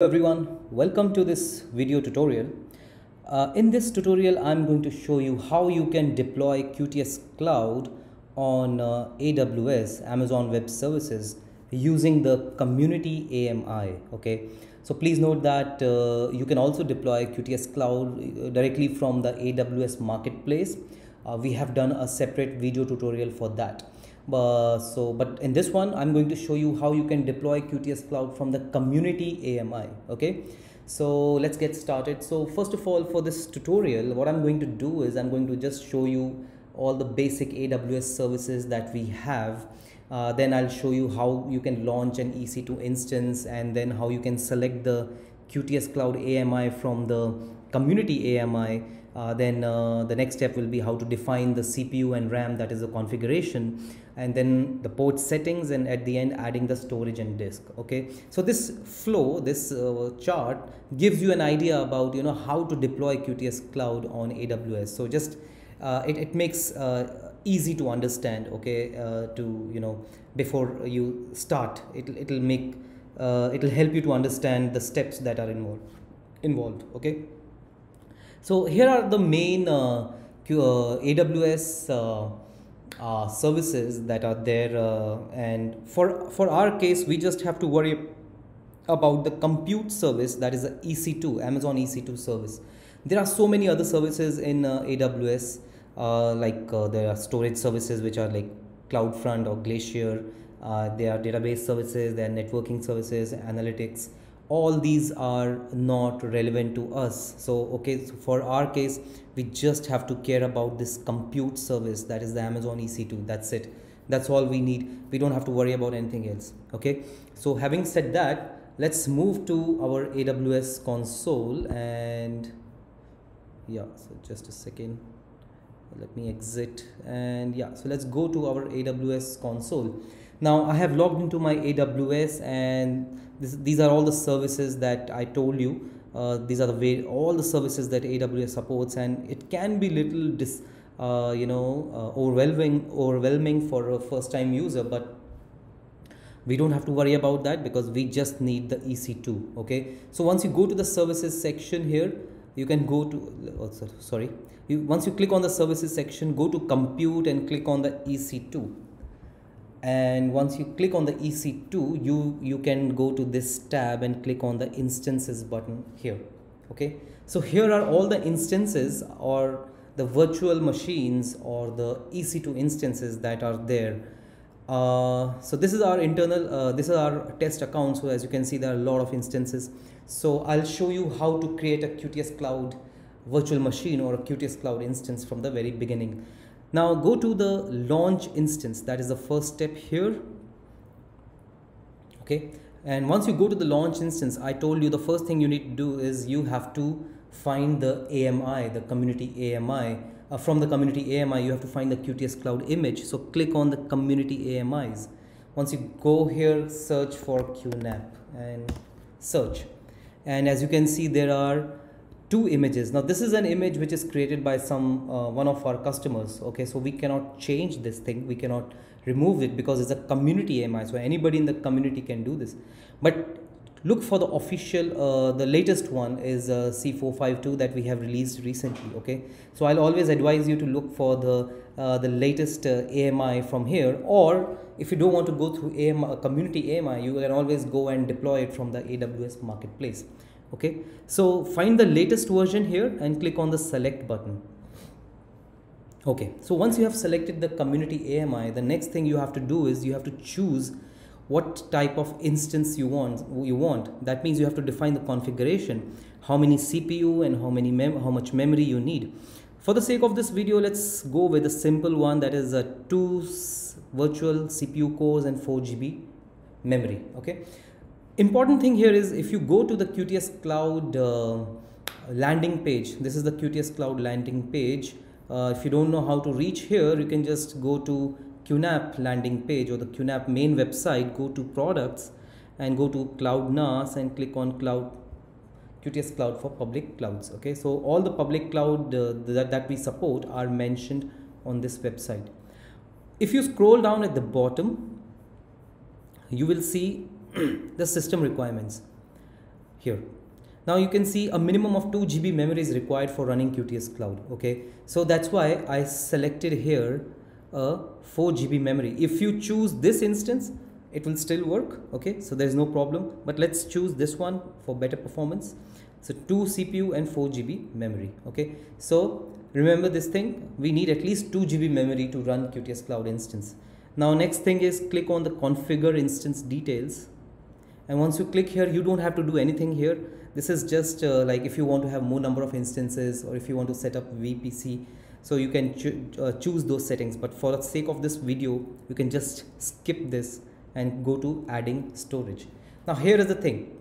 Hello everyone, welcome to this video tutorial. In this tutorial I'm going to show you how you can deploy QuTScloud on AWS, Amazon Web Services, using the Community AMI. Okay, so please note that you can also deploy QuTScloud directly from the AWS marketplace. We have done a separate video tutorial for that. But in this one, I'm going to show you how you can deploy QuTScloud from the Community AMI. Okay, so let's get started. So first of all, for this tutorial, what I'm going to do is I'm going to just show you all the basic AWS services that we have. Then I'll show you how you can launch an EC2 instance, and then how you can select the QuTScloud AMI from the Community AMI. Then the next step will be how to define the CPU and RAM, that is the configuration, and then the port settings, and at the end adding the storage and disk. Okay, so this flow, this chart gives you an idea about how to deploy QuTScloud on AWS. So just it makes easy to understand. Okay, to before you start, it'll help you to understand the steps that are involved. Okay. So here are the main AWS services that are there, and for our case we just have to worry about the compute service, that is the EC2, Amazon EC2 service. There are so many other services in AWS, like there are storage services which are like CloudFront or Glacier, there are database services, there are networking services, analytics. All these are not relevant to us. So okay, so for our case we just have to care about this compute service, that is the Amazon EC2. That's it, that's all we need. We don't have to worry about anything else. Okay, so having said that, let's move to our AWS console, and yeah, so just a second, let me exit, and yeah, so let's go to our AWS console. Now I have logged into my AWS, and these are all the services that I told you. These are all the services that AWS supports, and it can be little overwhelming for a first-time user, but we don't have to worry about that because we just need the EC2. Okay, so once you go to the services section here, you can go to once you click on the services section, go to compute and click on the EC2. And once you click on the EC2, you can go to this tab and click on the instances button here. Okay, so here are all the instances, or the virtual machines, or the EC2 instances that are there. So this is our internal, this is our test account. So as you can see, there are a lot of instances. So I'll show you how to create a QuTScloud virtual machine or a QuTScloud instance from the very beginning. Now go to the launch instance, that is the first step here. Okay, and once you go to the launch instance, I told you the first thing you need to do is you have to find the AMI, the Community AMI. From the Community AMI you have to find the QuTScloud image, so click on the Community AMIs. Once you go here, search for QNAP and search, and as you can see there are two images. Now this is an image which is created by some one of our customers. Okay, so we cannot change this thing, we cannot remove it because it's a Community AMI, so anybody in the community can do this. But look for the official, the latest one is C452 that we have released recently. Okay, so I'll always advise you to look for the latest AMI from here, or if you don't want to go through Community AMI, you can always go and deploy it from the AWS marketplace. Okay, so find the latest version here and click on the select button. Okay, so once you have selected the Community AMI, the next thing you have to do is you have to choose what type of instance you want. That means you have to define the configuration, how many CPU and how much memory you need. For the sake of this video, let's go with a simple one, that is 2 virtual CPU cores and 4 GB memory. Okay, important thing here is if you go to the QuTScloud landing page, this is the QuTScloud landing page. If you don't know how to reach here, you can just go to QNAP landing page or the QNAP main website, go to products and go to Cloud NAS and click on QuTScloud for public clouds. Okay, so all the public cloud that we support are mentioned on this website. If you scroll down at the bottom, you will see the system requirements. here. Now you can see a minimum of 2 GB memory is required for running QuTScloud. Okay, so that's why I selected here a 4 GB memory. If you choose this instance, it will still work. Okay, so there's no problem, but let's choose this one for better performance. So 2 CPU and 4 GB memory. Okay, so remember this thing, we need at least 2 GB memory to run QuTScloud instance. Now next thing is click on the configure instance details, and once you click here, you don't have to do anything here. This is just like if you want to have more number of instances or if you want to set up VPC, so you can choose those settings. But for the sake of this video, you can just skip this and go to adding storage. Now here is the thing.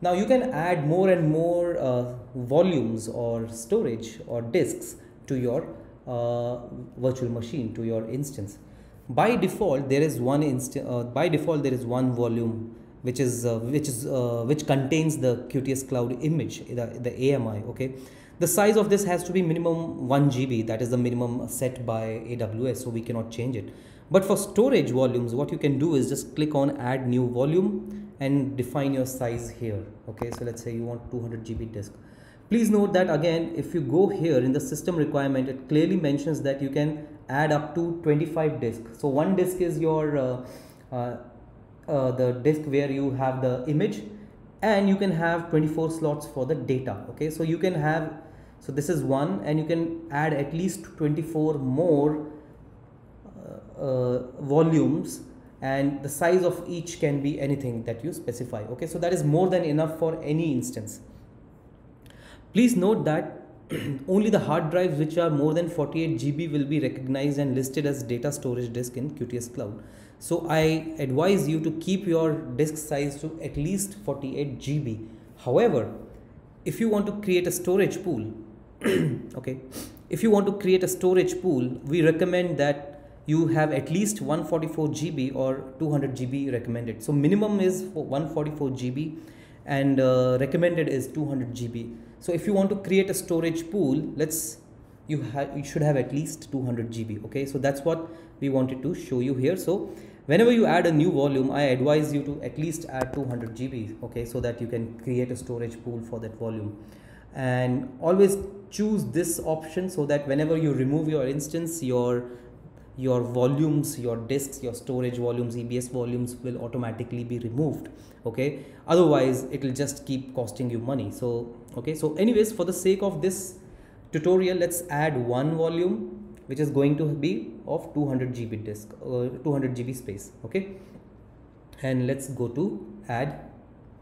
Now you can add more and more volumes or storage or disks to your virtual machine, to your instance. By default, there is one volume which contains the QuTScloud image, the AMI. Okay, the size of this has to be minimum 1 GB. That is the minimum set by AWS, so we cannot change it. But for storage volumes, what you can do is just click on add new volume and define your size here. Okay, so let's say you want 200 GB disk. Please note that again, if you go here in the system requirement, it clearly mentions that you can add up to 25 disks. So one disk is your the disk where you have the image, and you can have 24 slots for the data. Okay, so you can have, so this is one, and you can add at least 24 more volumes, and the size of each can be anything that you specify. Okay, so that is more than enough for any instance. Please note that only the hard drives which are more than 48 GB will be recognized and listed as data storage disk in QuTScloud. So I advise you to keep your disk size to at least 48 GB. However, if you want to create a storage pool, okay, if you want to create a storage pool, we recommend that you have at least 144 GB or 200 GB recommended. So minimum is for 144 GB and recommended is 200 GB. So if you want to create a storage pool, you should have at least 200 GB. Okay, so that's what we wanted to show you here. So whenever you add a new volume, I advise you to at least add 200 GB. Okay, so that you can create a storage pool for that volume. And always choose this option so that whenever you remove your instance, your volumes, your disks, your storage volumes, EBS volumes will automatically be removed. Okay, otherwise it will just keep costing you money. So okay, so anyways, for the sake of this tutorial, let's add one volume which is going to be of 200 GB disk, 200 GB space. Okay, and let's go to add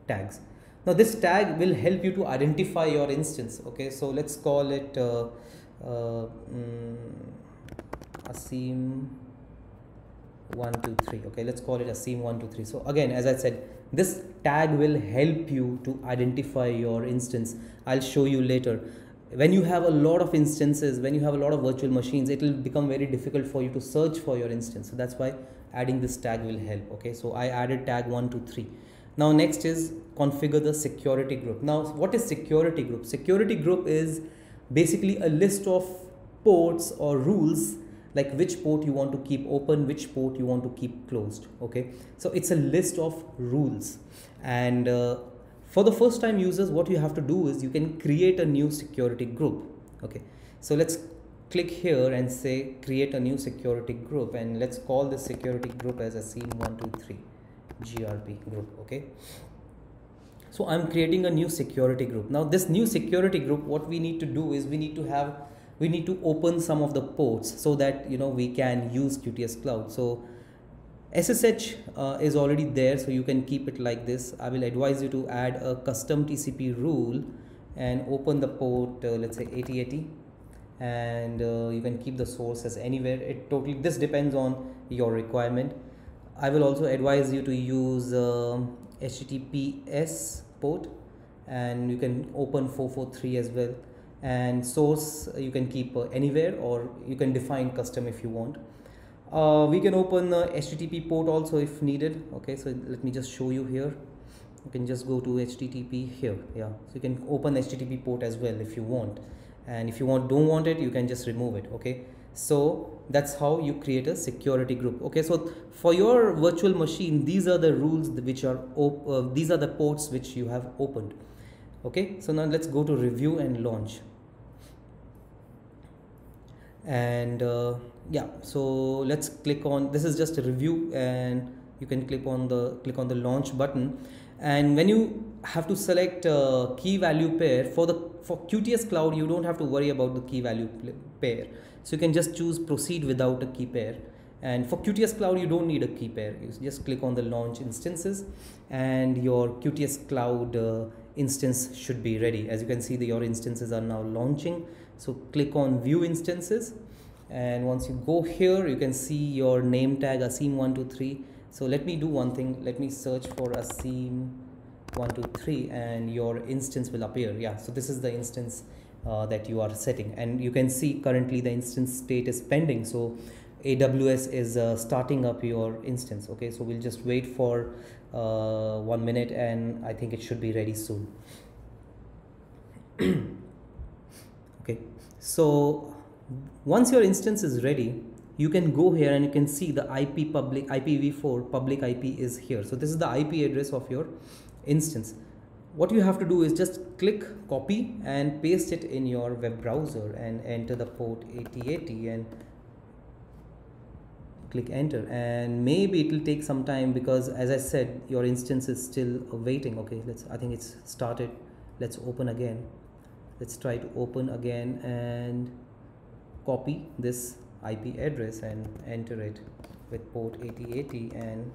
tags. Now this tag will help you to identify your instance. Okay, so let's call it Asim123. Okay, let's call it Asim123. So again, as I said, this tag will help you to identify your instance. I'll show you later. When you have a lot of instances, when you have a lot of virtual machines, it will become very difficult for you to search for your instance. So that's why adding this tag will help. Okay, so I added tag 123. Now next is configure the security group. Now what is security group? Security group is basically a list of ports or rules, like which port you want to keep open, which port you want to keep closed. Okay, so it's a list of rules. And for the first time users, what you have to do is you can create a new security group. Okay, so let's click here and say create a new security group, and let's call the security group as Asim123 GRP group. Okay, so I'm creating a new security group. Now this new security group, what we need to do is we need to open some of the ports so that, you know, we can use QuTScloud. So SSH is already there, so you can keep it like this. I will advise you to add a custom TCP rule and open the port, let's say 8080, and you can keep the source as anywhere. It totally, this depends on your requirement. I will also advise you to use HTTPS port, and you can open 443 as well. And source you can keep anywhere, or you can define custom if you want. We can open the HTTP port also if needed. Okay, so let me just show you here. You can just go to HTTP here. Yeah, so you can open HTTP port as well if you want, and if you don't want it, you can just remove it. Okay, so that's how you create a security group. Okay, so for your virtual machine, these are the rules which are these are the ports which you have opened. Okay, so now let's go to review and launch. And yeah, so let's click on, this is just a review, and you can click on the launch button. And when you have to select key value pair for QuTScloud, you don't have to worry about the key value pair, so you can just choose proceed without a key pair. And for QuTScloud, you don't need a key pair. You just click on the launch instances, and your QuTScloud instance should be ready. As you can see, your instances are now launching. So click on view instances, and once you go here, you can see your name tag Asim123. So let me do one thing. Let me search for Asim123, and your instance will appear. Yeah, so this is the instance that you are setting, and you can see currently the instance state is pending. So AWS is starting up your instance. Okay, so we'll just wait for 1 minute, and I think it should be ready soon. Okay, so once your instance is ready, you can go here and you can see the IP public, IPv4 public IP is here. So this is the IP address of your instance. What you have to do is just click copy and paste it in your web browser and enter the port 8080 and click enter. And maybe it will take some time because, as I said, your instance is still waiting. Okay, I think it's started. Let's open again. Let's try to open again and copy this IP address and enter it with port 8080 and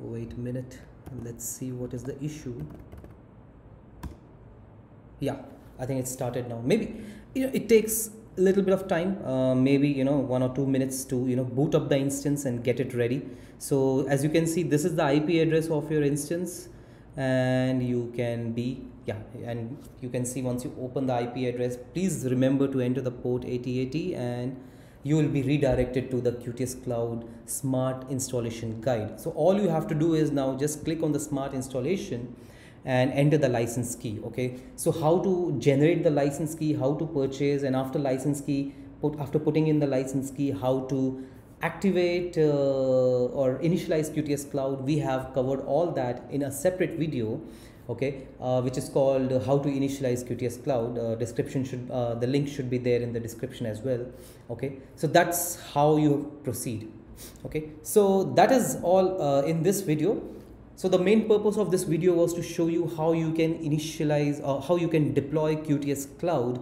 wait a minute, let's see what is the issue. Yeah, I think it started now. Maybe it takes a little bit of time, maybe 1 or 2 minutes to boot up the instance and get it ready. So as you can see, this is the IP address of your instance, and you can see once you open the IP address, please remember to enter the port 8080, and you will be redirected to the QuTScloud Smart Installation Guide. So all you have to do is now just click on the Smart Installation and enter the license key. Okay, so how to generate the license key, how to purchase, and after license key, after putting in the license key, how to activate or initialize QuTScloud. We have covered all that in a separate video, okay, which is called how to initialize QuTScloud. The link should be there in the description as well. Okay, so that's how you proceed. Okay, so that is all in this video. So the main purpose of this video was to show you how you can initialize or how you can deploy QuTScloud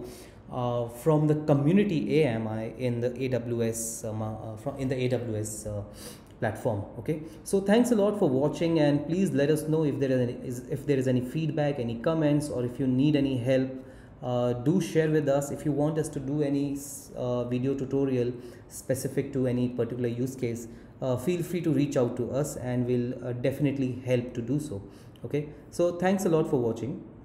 from the community AMI in the AWS platform. Okay, so thanks a lot for watching, and please let us know if there is any feedback, any comments, or if you need any help. Do share with us. If you want us to do any video tutorial specific to any particular use case, feel free to reach out to us, and we'll definitely help to do so. Okay, so thanks a lot for watching.